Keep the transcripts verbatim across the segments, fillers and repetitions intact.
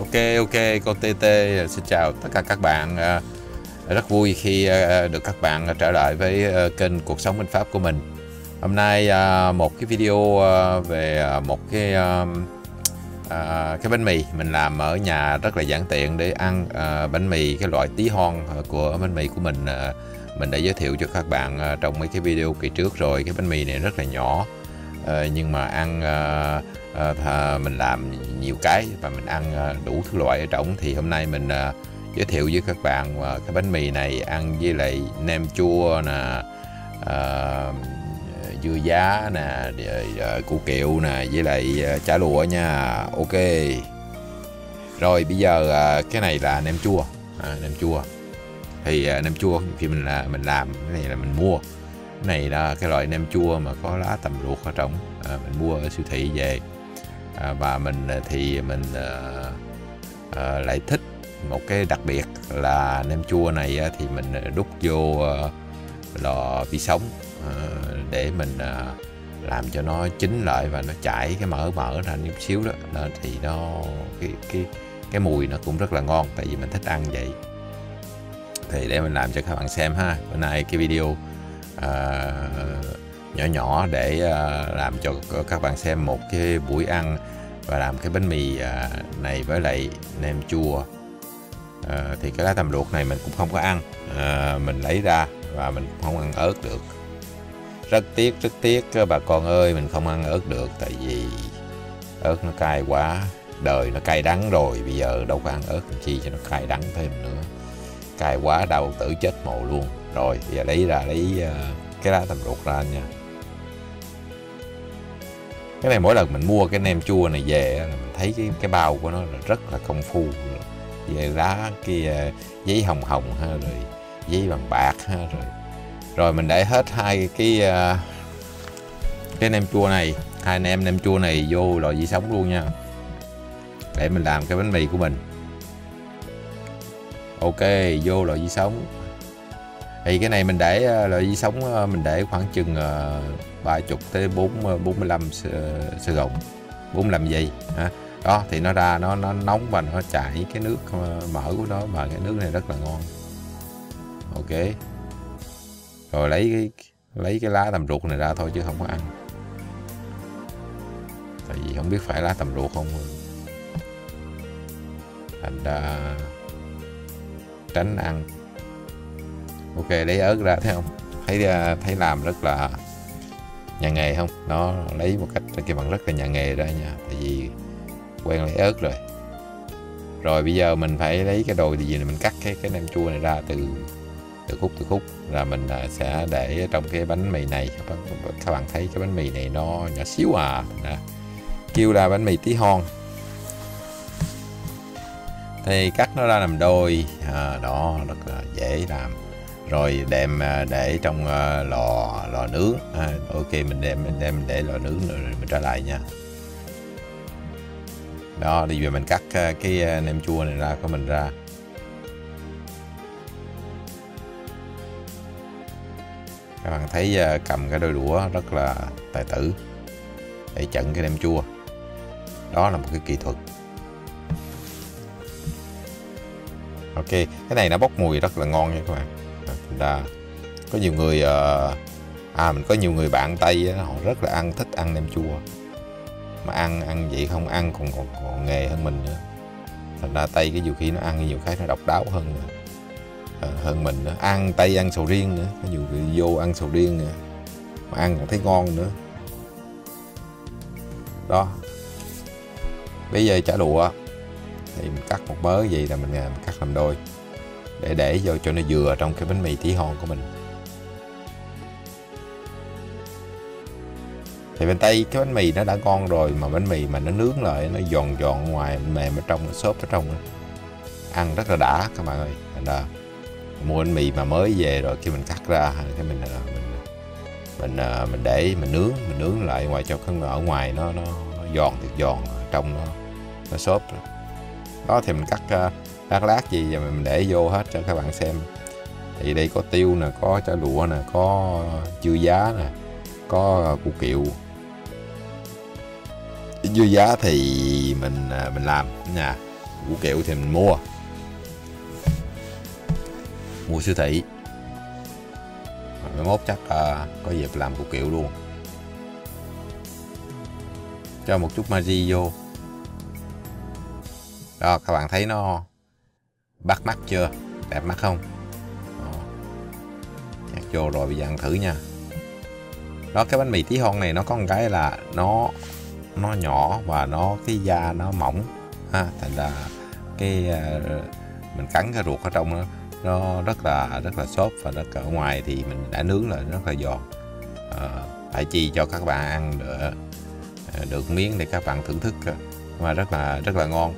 Ok ok cô tê tê xin chào tất cả các bạn. Rất vui khi được các bạn trở lại với kênh Cuộc Sống Bên Pháp của mình. Hôm nay một cái video về một cái cái bánh mì mình làm ở nhà rất là giản tiện để ăn. Bánh mì cái loại tí hon của bánh mì của mình mình đã giới thiệu cho các bạn trong mấy cái video kỳ trước rồi. Cái bánh mì này rất là nhỏ nhưng mà ăn mình làm nhiều cái và mình ăn đủ thứ loại ở trong. Thì hôm nay mình giới thiệu với các bạn cái bánh mì này ăn với lại nem chua nè, uh, dưa giá nè, củ kiệu nè, với lại chả lụa nha. Ok. Rồi bây giờ cái này là nem chua, à, nem chua. Thì nem chua khi mình là mình làm cái này là mình mua. Cái này là cái loại nem chua mà có lá tầm ruột ở trong, à, mình mua ở siêu thị về, à, và mình thì mình à, à, lại thích một cái đặc biệt là nem chua này thì mình đút vô lò vi sóng để mình làm cho nó chín lại và nó chảy cái mỡ mỡ ra chút xíu đó, thì nó cái cái cái mùi nó cũng rất là ngon, tại vì mình thích ăn vậy. Thì để mình làm cho các bạn xem ha. Bữa nay cái video à, nhỏ nhỏ để à, làm cho các bạn xem một cái buổi ăn và làm cái bánh mì à, này với lại nem chua. À, thì cái lá tầm luộc này mình cũng không có ăn, à, mình lấy ra và mình không ăn ớt được. Rất tiếc, rất tiếc bà con ơi, mình không ăn ớt được tại vì ớt nó cay quá. Đời nó cay đắng rồi, bây giờ đâu có ăn ớt làm chi cho nó cay đắng thêm nữa. Cay quá đau tử chết mồ luôn. Rồi bây giờ lấy ra, lấy cái lá tầm luộc ra nha. Cái này mỗi lần mình mua cái nem chua này về là mình thấy cái, cái bao của nó là rất là công phu. Về lá kia giấy hồng hồng ha, rồi giấy bằng bạc ha, rồi rồi mình để hết hai cái cái nem chua này, hai nem nem chua này vô lò vi sóng luôn nha, để mình làm cái bánh mì của mình. Ok, vô lò vi sóng. Thì cái này mình để lò vi sóng mình để khoảng chừng ba mươi tới bốn mươi lăm sợi gồng, bốn mươi lăm giây ha. Đó thì nó ra nó nó nóng và nó chảy cái nước mỡ của nó, mà cái nước này rất là ngon. Ok. Rồi lấy cái, lấy cái lá tầm ruột này ra thôi chứ không có ăn. Tại vì không biết phải lá tầm ruột không. Thành ra tránh ăn. Ok, lấy ớt ra, thấy không? Thấy thấy làm rất là nhà nghề không? Nó lấy một cách cái bằng rất là nhà nghề ra nha, tại vì quen lấy ớt rồi. Rồi bây giờ mình phải lấy cái đồ gì này, mình cắt cái cái nem chua này ra từ từ khúc từ khúc là mình sẽ để trong cái bánh mì này. Các bạn thấy cái bánh mì này nó nhỏ xíu à, nè. Kêu là bánh mì tí hon. Thì cắt nó ra làm đôi, à, đó rất là dễ làm. Rồi đem để trong lò lò nướng. À, ok, mình đem mình đem để lò nướng rồi mình trở lại nha. Đó, thì giờ mình cắt cái nem chua này ra của mình ra. Các bạn thấy cầm cái đôi đũa rất là tài tử để chận cái nem chua. Đó là một cái kỹ thuật. Ok, cái này nó bốc mùi rất là ngon nha các bạn. Là có nhiều người à mình có nhiều người bạn Tây họ rất là ăn thích ăn nem chua. Mà ăn ăn vậy không ăn còn còn, còn nghề hơn mình nữa. Thành ra Tây cái nhiều khi nó ăn nhiều cái nó độc đáo hơn hơn mình nữa. Ăn Tây ăn sầu riêng nữa, có nhiều người vô ăn sầu riêng nữa mà ăn còn thấy ngon nữa. Đó. Bây giờ chả lụa thì mình cắt một mớ vậy là mình, mình cắt làm đôi để để vô cho nó vừa trong cái bánh mì tí hon của mình. Thì bên Tây cái bánh mì nó đã ngon rồi, mà bánh mì mà nó nướng lại nó giòn giòn ngoài, mềm ở trong, nó xốp ở trong, ăn rất là đã các bạn ơi. Thành ra mua bánh mì mà mới về rồi khi mình cắt ra cái mình mình mình mình để mình nướng mình nướng lại ngoài cho cái ở ngoài nó nó, nó giòn thiệt giòn, ở trong nó nó xốp. Đó thì mình cắt lát lát gì và mình để vô hết cho các bạn xem. Thì đây có tiêu nè, có chả lụa nè, có dưa giá nè, có củ kiệu. Dưa giá thì mình mình làm nha. củ kẹo thì mình mua mua siêu thị. Mốt chắc à, có dịp làm củ kẹo luôn. Cho một chút magi vô. Đó, các bạn thấy nó bắt mắt chưa? Đẹp mắt không? Nhặt vô rồi, bây giờ ăn thử nha. Đó, cái bánh mì tí hon này nó có một cái là nó nó nhỏ và nó cái da nó mỏng ha, thành ra cái mình cắn cái ruột ở trong nó nó rất là rất là xốp, và nó ở ngoài thì mình đã nướng lại rất là giòn. À, phải chi cho các bạn ăn được, được miếng để các bạn thưởng thức mà rất là rất là ngon.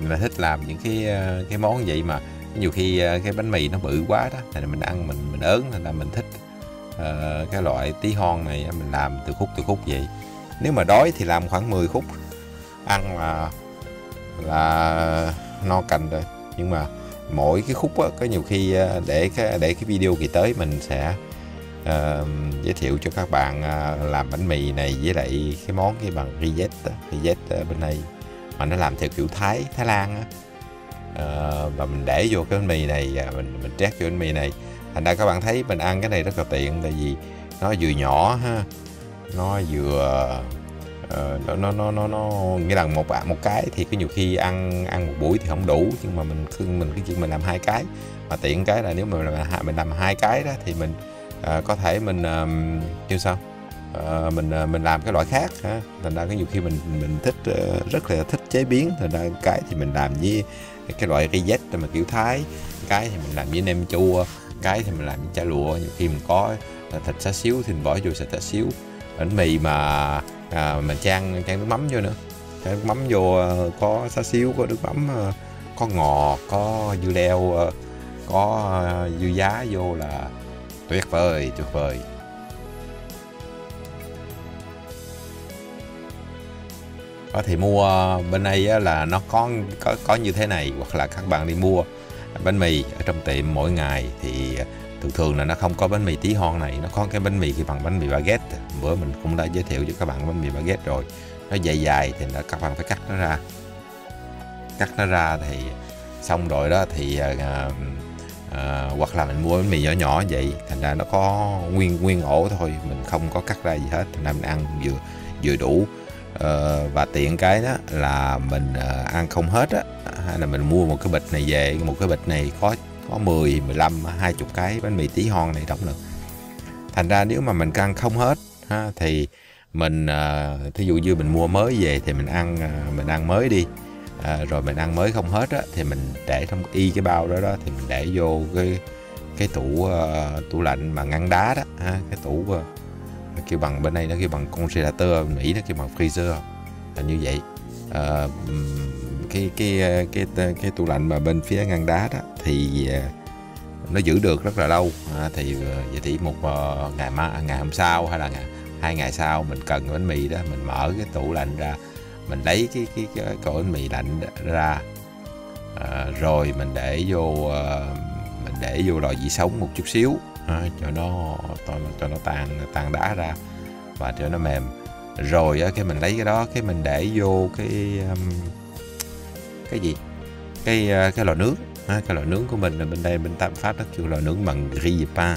Mình là thích làm những cái cái món vậy, mà nhiều khi cái bánh mì nó bự quá đó, nên mình ăn mình mình ớn, nên là mình thích uh, cái loại tí hon này mình làm từ khúc từ khúc vậy. Nếu mà đói thì làm khoảng mười khúc ăn là là no cành rồi. Nhưng mà mỗi cái khúc á, có nhiều khi để cái để cái video kỳ tới mình sẽ uh, giới thiệu cho các bạn làm bánh mì này với lại cái món cái bằng risotto risotto bên này mà nó làm theo kiểu Thái Thái Lan á. Uh, và mình để vô cái bánh mì này, mình mình trét vô bánh mì này, thành ra các bạn thấy mình ăn cái này rất là tiện, tại vì nó vừa nhỏ ha, nó vừa uh, nó nó nó nó nghĩa là một một cái thì có nhiều khi ăn ăn một buổi thì không đủ, nhưng mà mình cứ mình cái chuyện mình làm hai cái mà tiện cái là nếu mà mình làm, mình làm hai cái đó thì mình uh, có thể mình uh, như sao uh, mình uh, mình làm cái loại khác ha, thành ra có nhiều khi mình mình thích uh, rất là thích chế biến, thành ra cái thì mình làm với cái loại risotto mà kiểu Thái, cái thì mình làm với nem chua, cái thì mình làm với chả lụa, nhiều khi mình có thịt xá xíu thì mình bỏ vô thịt xá xíu. Bánh mì mà à, mình chan chan nước mắm vô nữa, chan nước mắm vô có xá xíu, có nước mắm, có ngò, có dưa leo, có dưa giá vô là tuyệt vời tuyệt vời. Có thể mua bên đây là nó có có có như thế này, hoặc là các bạn đi mua bánh mì ở trong tiệm mỗi ngày thì thường thường là nó không có bánh mì tí hon này, nó có cái bánh mì thì bằng bánh mì baguette. Bữa mình cũng đã giới thiệu cho các bạn bánh mì baguette rồi, nó dài dài thì là các bạn phải cắt nó ra, cắt nó ra thì xong rồi đó thì à, à, hoặc là mình mua bánh mì nhỏ nhỏ vậy, thành ra nó có nguyên nguyên ổ thôi, mình không có cắt ra gì hết, thành ra mình ăn vừa vừa đủ. Uh, và tiện cái đó là mình uh, ăn không hết á, hay là mình mua một cái bịch này về, một cái bịch này có có mười, mười lăm, hai mươi cái bánh mì tí hon này động lực. Thành ra nếu mà mình ăn không hết ha, thì mình uh, thí dụ như mình mua mới về thì mình ăn uh, mình ăn mới đi, uh, rồi mình ăn mới không hết á thì mình để trong y cái bao đó đó thì mình để vô cái cái tủ uh, tủ lạnh mà ngăn đá đó ha, cái tủ uh, kêu bằng bên đây nó kêu bằng congelator, Mỹ nó kêu bằng freezer là như vậy. À, cái, cái cái cái cái tủ lạnh mà bên phía ngăn đá đó thì nó giữ được rất là lâu. À, thì vậy thì một ngày mà ngày hôm sau hay là ngày, hai ngày sau mình cần bánh mì đó, mình mở cái tủ lạnh ra, mình lấy cái cái cái, cái bánh mì lạnh ra, à, rồi mình để vô mình để vô lò vi sóng một chút xíu. À, cho nó cho nó tan tan đá ra và cho nó mềm, rồi á, cái mình lấy cái đó cái mình để vô cái um, cái gì cái uh, cái lò nướng. À, cái lò nướng của mình là bên đây bên Tam Pháp nó kêu lò nướng bằng gripa,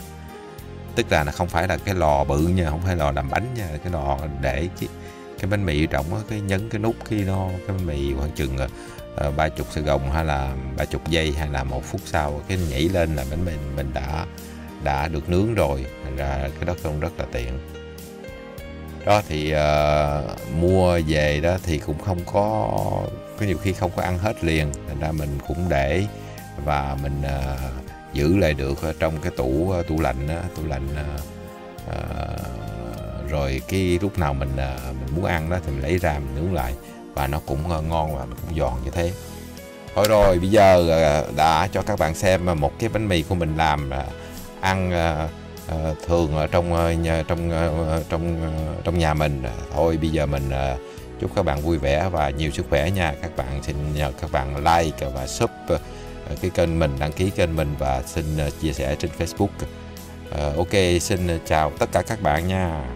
tức là nó không phải là cái lò bự nha, không phải lò làm bánh nha, cái lò để cái, cái bánh mì rộng á, cái nhấn cái nút khi nó cái bánh mì khoảng chừng ba chục sợi gồng hay là ba chục giây hay là một phút sau cái nhảy lên là bánh mì mình đã đã được nướng rồi, thành ra cái đó cũng rất là tiện. Đó thì uh, mua về đó thì cũng không có có nhiều khi không có ăn hết liền, thành ra mình cũng để và mình uh, giữ lại được trong cái tủ tủ lạnh tủ lạnh uh, rồi cái lúc nào mình uh, mình muốn ăn đó thì mình lấy ra mình nướng lại, và nó cũng ngon và nó cũng giòn như thế. Thôi rồi bây giờ uh, đã cho các bạn xem một cái bánh mì của mình làm uh, ăn uh, thường ở trong uh, trong uh, trong uh, trong nhà mình. Thôi bây giờ mình uh, chúc các bạn vui vẻ và nhiều sức khỏe nha. Các bạn xin nhờ các bạn like và sub uh, cái kênh mình, đăng ký kênh mình và xin uh, chia sẻ trên Facebook. Uh, ok, xin chào tất cả các bạn nha.